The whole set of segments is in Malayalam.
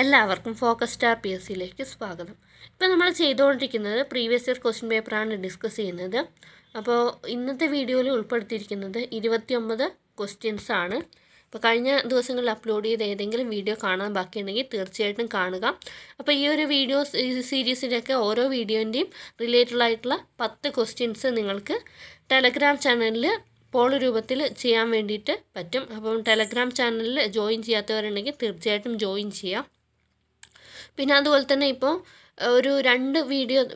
എല്ലാവർക്കും ഫോക്കസ് സ്റ്റാർ പിഎസ്സിയിലേക്ക് സ്വാഗതം. ഇപ്പോൾ നമ്മൾ ചെയ്തുകൊണ്ടിരിക്കുന്നത് പ്രീവിയസ് ഇയർ ക്വസ്റ്റ്യൻ പേപ്പറാണ് ഡിസ്കസ് ചെയ്യുന്നത്. അപ്പോൾ ഇന്നത്തെ വീഡിയോയിൽ ഉൾപ്പെടുത്തിയിരിക്കുന്നത് 29 ക്വസ്റ്റ്യൻസ് ആണ്. അപ്പോൾ കഴിഞ്ഞ ദിവസങ്ങളിൽ അപ്ലോഡ് ചെയ്ത ഏതെങ്കിലും വീഡിയോ കാണാൻ ബാക്കിയുണ്ടെങ്കിൽ തീർച്ചയായിട്ടും കാണുക. അപ്പോൾ ഈ ഒരു വീഡിയോ സീരീസിൻ്റെയൊക്കെ ഓരോ വീഡിയോൻ്റെയും റിലേറ്റഡ് ആയിട്ടുള്ള 10 ക്വസ്റ്റ്യൻസ് നിങ്ങൾക്ക് ടെലഗ്രാം ചാനലിൽ പോൾ രൂപത്തിൽ ചെയ്യാൻ വേണ്ടിയിട്ട് പറ്റും. അപ്പം ടെലഗ്രാം ചാനലിൽ ജോയിൻ ചെയ്യാത്തവരുണ്ടെങ്കിൽ തീർച്ചയായിട്ടും ജോയിൻ ചെയ്യാം. പിന്നെ അതുപോലെ തന്നെ ഇപ്പോൾ ഒരു 2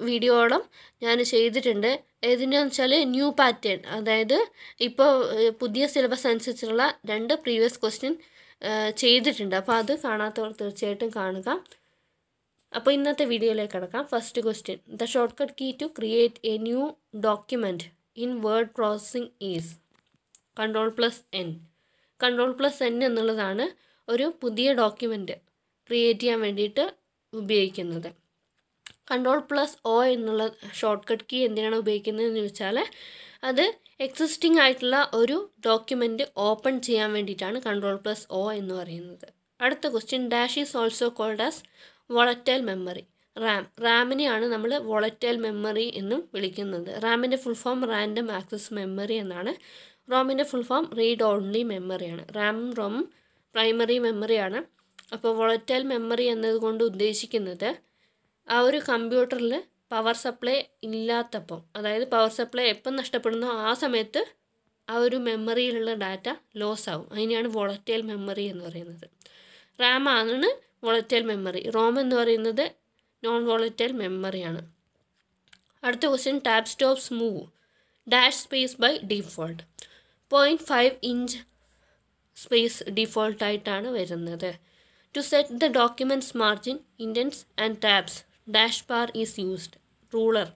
വീഡിയോളം ഞാൻ ചെയ്തിട്ടുണ്ട്. ഏതിനാന്ന് വെച്ചാൽ ന്യൂ പാറ്റേൺ, അതായത് ഇപ്പോൾ പുതിയ സിലബസ് അനുസരിച്ചുള്ള 2 പ്രീവിയസ് ക്വസ്റ്റ്യൻ ചെയ്തിട്ടുണ്ട്. അപ്പോൾ അത് കാണാത്തവർ തീർച്ചയായിട്ടും കാണുക. അപ്പോൾ ഇന്നത്തെ വീഡിയോയിലേക്ക് കടക്കാം. First question, the shortcut key to create a new document in word processing is Ctrl+N. Ctrl+N എന്നുള്ളതാണ് ഒരു പുതിയ ഡോക്യുമെൻറ്റ് ക്രിയേറ്റ് ചെയ്യാൻ വേണ്ടിയിട്ട് ഉപയോഗിക്കുന്നത്. Ctrl+O എന്നുള്ള ഷോർട്ട് കട്ട് കീ എന്തിനാണ് ഉപയോഗിക്കുന്നതെന്ന് ചോദിച്ചാൽ അത് എക്സിസ്റ്റിംഗ് ആയിട്ടുള്ള ഒരു ഡോക്യുമെൻറ്റ് ഓപ്പൺ ചെയ്യാൻ വേണ്ടിയിട്ടാണ് Ctrl+O എന്ന് പറയുന്നത്. അടുത്ത question, dash is also called as volatile memory. റാമിനെയാണ് നമ്മൾ വോളറ്റൈൽ മെമ്മറി എന്നും വിളിക്കുന്നത്. റാമിൻ്റെ full form random access memory എന്നാണ്. റോമിൻ്റെ ഫുൾ ഫോം റീഡ് ഓൺലി മെമ്മറിയാണ്. റാമും റോമും പ്രൈമറി മെമ്മറിയാണ്. അപ്പോൾ വോളറ്റൈൽ മെമ്മറി എന്നതുകൊണ്ട് ഉദ്ദേശിക്കുന്നത് ആ ഒരു കമ്പ്യൂട്ടറിൽ പവർ സപ്ലൈ ഇല്ലാത്തപ്പം, അതായത് പവർ സപ്ലൈ എപ്പം നഷ്ടപ്പെടുന്നോ ആ സമയത്ത് ആ ഒരു മെമ്മറിയിലുള്ള ഡാറ്റ ലോസ് ആവും. അതിനെയാണ് വോളറ്റൈൽ മെമ്മറി എന്ന് പറയുന്നത്. റാമാണ് വോളറ്റൈൽ മെമ്മറി, റോം എന്ന് പറയുന്നത് നോൺ വോളറ്റൈൽ മെമ്മറിയാണ്. അടുത്ത question, tab stops move dash space by default. 0.5" space ഡിഫോൾട്ടായിട്ടാണ് വരുന്നത്. To set the documents margin indents and tabs dash bar is used. Ruler,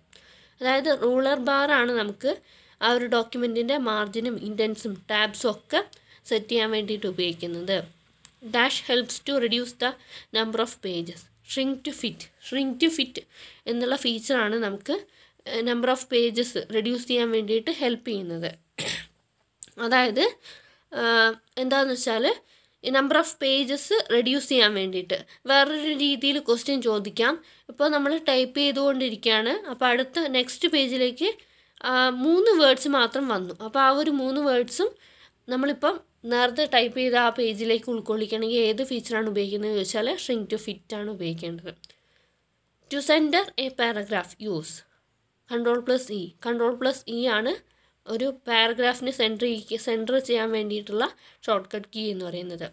അതായത് റൂളർ ബാറാണ് നമുക്ക് ആ ഒരു ഡോക്യുമെൻറ്റിൻ്റെ മാർജിനും ഇൻഡൻസും ടാബ്സും ഒക്കെ സെറ്റ് ചെയ്യാൻ വേണ്ടിയിട്ട് ഉപയോഗിക്കുന്നത്. Dash helps to reduce the number of pages. Shrink to fit എന്നുള്ള ഫീച്ചറാണ് നമുക്ക് നമ്പർ ഓഫ് പേജസ് റെഡ്യൂസ് ചെയ്യാൻ വേണ്ടിയിട്ട് ഹെൽപ്പ് ചെയ്യുന്നത്. അതായത് എന്താണെന്ന് വെച്ചാൽ നമ്പർ ഓഫ് പേജസ് റെഡ്യൂസ് ചെയ്യാൻ വേണ്ടിയിട്ട് വേറൊരു രീതിയിൽ ക്വസ്റ്റ്യൻ ചോദിക്കാം. ഇപ്പോൾ നമ്മൾ ടൈപ്പ് ചെയ്തുകൊണ്ടിരിക്കുകയാണ്, അപ്പോൾ അടുത്ത നെക്സ്റ്റ് പേജിലേക്ക് 3 വേർഡ്സ് മാത്രം വന്നു. അപ്പോൾ ആ ഒരു 3 വേർഡ്സും നമ്മളിപ്പം നേരത്തെ ടൈപ്പ് ചെയ്ത ആ പേജിലേക്ക് ഉൾക്കൊള്ളിക്കണമെങ്കിൽ ഏത് ഫീച്ചറാണ് ഉപയോഗിക്കുന്നത് ചോദിച്ചാൽ ഷ്രിങ്ക് ടു ഫിറ്റ് ആണ് ഉപയോഗിക്കേണ്ടത്. To centre a paragraph use Ctrl+E. Ctrl+E ആണ് ഒരു പാരഗ്രാഫിന് സെൻറ്റർ ചെയ്യാൻ വേണ്ടിയിട്ടുള്ള ഷോർട്ട് കട്ട് കീ എന്ന് പറയുന്നത്.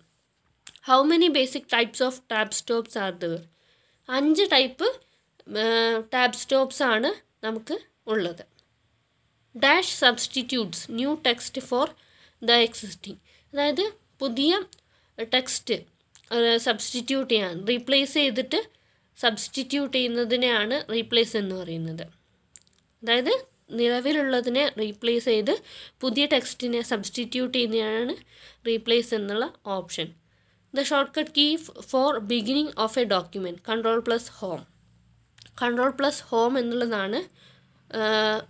How many basic types of tab stops are there. 5 type tab stops ആണ് നമുക്ക് ഉള്ളത്. Dash substitutes new text for the existing, അതായത് പുതിയ ടെക്സ്റ്റ് സബ്സ്റ്റിറ്റ്യൂട്ട് ചെയ്യാൻ, റീപ്ലേസ് ചെയ്തിട്ട് സബ്സ്റ്റിറ്റ്യൂട്ട് ചെയ്യുന്നതിനെയാണ് റീപ്ലേസ് എന്ന് പറയുന്നത്. അതായത് നിലവിലുള്ളതിനെ റീപ്ലേസ് ചെയ്ത് പുതിയ ടെക്സ്റ്റിനെ സബ്സ്റ്റിറ്റ്യൂട്ട് ചെയ്യുന്നതാണ് റീപ്ലേസ് എന്നുള്ള option. The shortcut key for beginning of a document Ctrl+Home. Ctrl+Home എന്നുള്ളതാണ്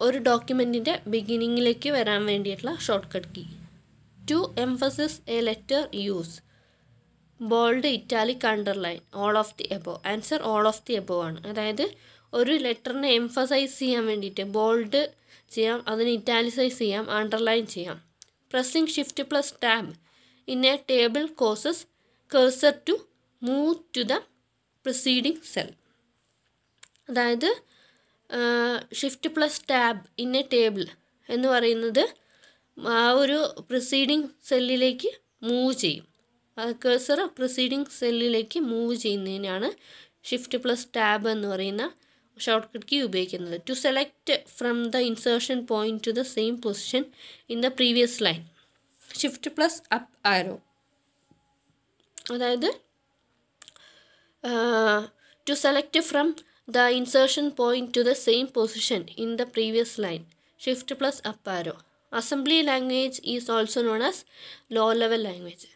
ഒരു ഡോക്യുമെൻറ്റിൻ്റെ ബിഗിനിങ്ങിലേക്ക് വരാൻ വേണ്ടിയിട്ടുള്ള shortcut key. To emphasis a letter use bold italic underline all of the above. Answer all of the above ആണ്. അതായത് ഒരു ലെറ്ററിനെ എംഫസൈസ് ചെയ്യാൻ വേണ്ടിയിട്ട് ബോൾഡ് ചെയ്യാം, അതിന് ഇറ്റാലിസൈസ് ചെയ്യാം, അണ്ടർലൈൻ ചെയ്യാം. Pressing Shift+Tab in A table causes cursor to move to the preceding cell. അതായത് Shift+Tab ഇൻ എ ടേബിൾ എന്ന് പറയുന്നത് ആ ഒരു പ്രിസീഡിംഗ് സെല്ലിലേക്ക് മൂവ് ചെയ്യും. കഴ്സർ പ്രിസീഡിംഗ് സെല്ലിലേക്ക് മൂവ് ചെയ്യുന്നതിനാണ് Shift+Tab എന്ന് പറയുന്ന ഷോർട്ട് കട്ട് കീ ഉപയോഗിക്കുന്നത്. To select from the insertion point to the same position in the previous line Shift+Up arrow. അതായത് to select from the insertion point to the same position in the previous line Shift+Up arrow. Assembly language is also known as low level language.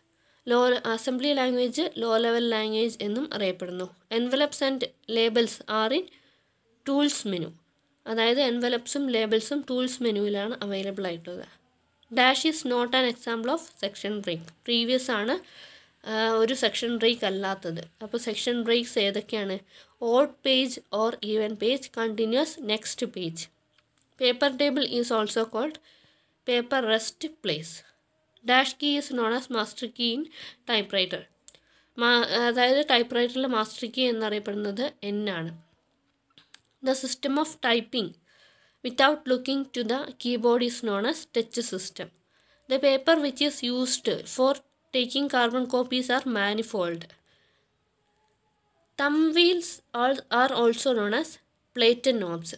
Assembly language low level language എന്നും അറിയപ്പെടുന്നു. Envelopes and labels are in tools menu. അതായത് എൻവലപ്സും ലേബൽസും ടൂൾസ് മെനുവിലാണ് അവൈലബിൾ ആയിട്ടുള്ളത്. Dash is not an example of section break. Previous ആണ് ഒരു സെക്ഷൻ ബ്രേക്ക് അല്ലാത്തത്. അപ്പോൾ സെക്ഷൻ ബ്രേക്സ് ഏതൊക്കെയാണ്? Odd page or even page, continuous, next page. Paper table is also called paper rest place. Dash key is known as master key in typewriter. അതായത് ടൈപ്പ് റൈറ്ററിലെ മാസ്റ്റർ കീ എന്നറിയപ്പെടുന്നത് എൻ ആണ്. The system of typing without looking to the keyboard is known as touch system. The paper which is used for taking carbon copies are manifold. Thumb wheels are also known as platen knobs.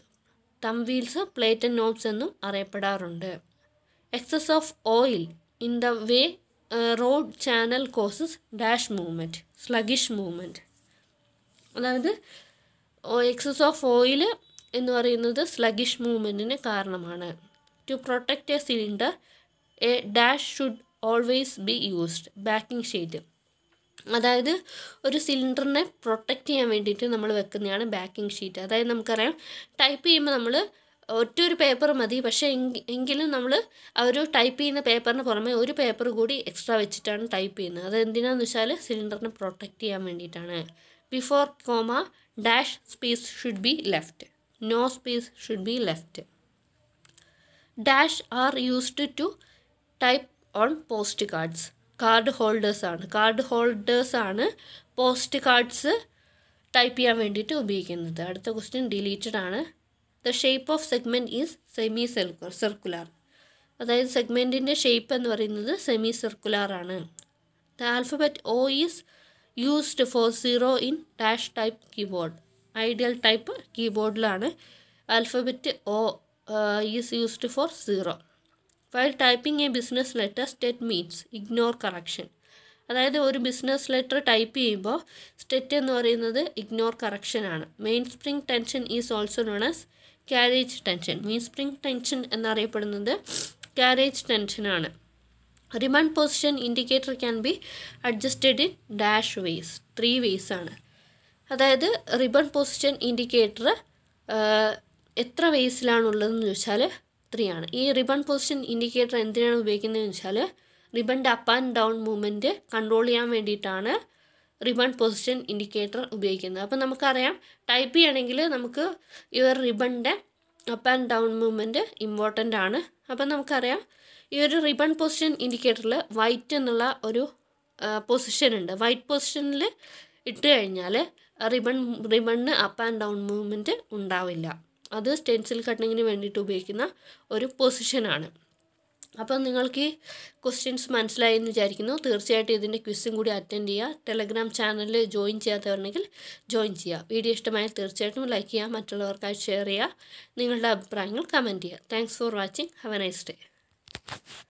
Thumb wheels are platen knobs ennu arayappedarundu. Excess of oil in the way road channel causes dash movement, sluggish movement. Adayathu excess of oil എന്ന് പറയുന്നത് സ്ലഗിഷ് മൂവ്മെൻറ്റിന് കാരണമാണ്. To protect a cylinder a dash should always be used, backing sheet. അതായത് ഒരു സിലിണ്ടറിനെ പ്രൊട്ടക്റ്റ് ചെയ്യാൻ വേണ്ടിയിട്ട് നമ്മൾ വെക്കുന്നതാണ് ബാക്കിംഗ് ഷീറ്റ്. അതായത് നമുക്കറിയാം ടൈപ്പ് ചെയ്യുമ്പോൾ നമ്മൾ ഒറ്റ ഒരു പേപ്പർ മതി, പക്ഷേ എങ്കിലും നമ്മൾ ആ ഒരു ടൈപ്പ് ചെയ്യുന്ന പേപ്പറിന് പുറമെ ഒരു പേപ്പർ കൂടി എക്സ്ട്രാ വെച്ചിട്ടാണ് ടൈപ്പ് ചെയ്യുന്നത്. അത് എന്തിനാണെന്ന് വെച്ചാൽ സിലിണ്ടറിനെ പ്രൊട്ടക്റ്റ് ചെയ്യാൻ വേണ്ടിയിട്ടാണ്. Before comma dash space should be left. No space should be left. Dash are used to type on postcards. Card holders are. Card holders are. Postcards type ചെയ്യാൻ വേണ്ടിയിട്ട് ഉപയോഗിക്കുന്നത്. അടുത്ത ക്വസ്റ്റ്യൻ ഡിലീറ്റഡ് ആണ്. The shape of segment is semicircular. അതായത് സെഗ്മെൻറ്റിൻ്റെ ഷേപ്പ് എന്ന് പറയുന്നത് സെമി സർക്കുലാർ ആണ്. The alphabet O is used for 0 in dash type keyboard. Ideal type കീബോർഡിലാണ് alphabet O is used for 0. While typing a business letter stet means ignore correction. അതായത് ഒരു ബിസിനസ് ലെറ്റർ ടൈപ്പ് ചെയ്യുമ്പോൾ സ്റ്റെറ്റ് എന്ന് പറയുന്നത് ഇഗ്നോർ കറക്ഷനാണ്. Main spring tension is also known as carriage tension. Main spring tension എന്നറിയപ്പെടുന്നത് ക്യാരേജ് ടെൻഷനാണ്. Remand position indicator can be adjusted in dash ways, 3 ways ആണ്. അതായത് റിബൺ പൊസിഷൻ ഇൻഡിക്കേറ്റർ എത്ര വേസിലാണുള്ളതെന്ന് ചോദിച്ചാൽ 3 ആണ്. ഈ റിബൺ പൊസിഷൻ ഇൻഡിക്കേറ്റർ എന്തിനാണ് ഉപയോഗിക്കുന്നതെന്ന് വെച്ചാൽ റിബണിൻ്റെ up and down movement control ചെയ്യാൻ വേണ്ടിയിട്ടാണ് റിബൺ പൊസിഷൻ ഇൻഡിക്കേറ്റർ ഉപയോഗിക്കുന്നത്. അപ്പം നമുക്കറിയാം ടൈപ്പ് ചെയ്യണമെങ്കിൽ നമുക്ക് ഈ ഒരു റിബണിൻ്റെ up and down movement important ആണ്. അപ്പം നമുക്കറിയാം ഈ ഒരു റിബൺ പൊസിഷൻ ഇൻഡിക്കേറ്ററിൽ വൈറ്റ് എന്നുള്ള ഒരു പൊസിഷൻ ഉണ്ട്. വൈറ്റ് പൊസിഷനിൽ ഇട്ട് കഴിഞ്ഞാൽ റിബണിന് അപ്പ് ആൻഡ് ഡൗൺ മൂവ്മെൻറ്റ് ഉണ്ടാവില്ല. അത് സ്റ്റെൻസിൽ കട്ടിങ്ങിന് വേണ്ടിയിട്ട് ഉപയോഗിക്കുന്ന ഒരു പൊസിഷനാണ്. അപ്പം നിങ്ങൾക്ക് ഈ ക്വസ്റ്റ്യൻസ് മനസ്സിലായി എന്ന് വിചാരിക്കുന്നു. തീർച്ചയായിട്ടും ഇതിൻ്റെ ക്വിസും കൂടി അറ്റൻഡ് ചെയ്യുക. ടെലഗ്രാം ചാനലിൽ ജോയിൻ ചെയ്യാത്തവരുണ്ടെങ്കിൽ ജോയിൻ ചെയ്യുക. വീഡിയോ ഇഷ്ടമായാൽ തീർച്ചയായിട്ടും ലൈക്ക് ചെയ്യുക, മറ്റുള്ളവർക്കായി ഷെയർ ചെയ്യുക, നിങ്ങളുടെ അഭിപ്രായങ്ങൾ കമൻറ്റ് ചെയ്യുക. Thanks for watching. Have a nice day.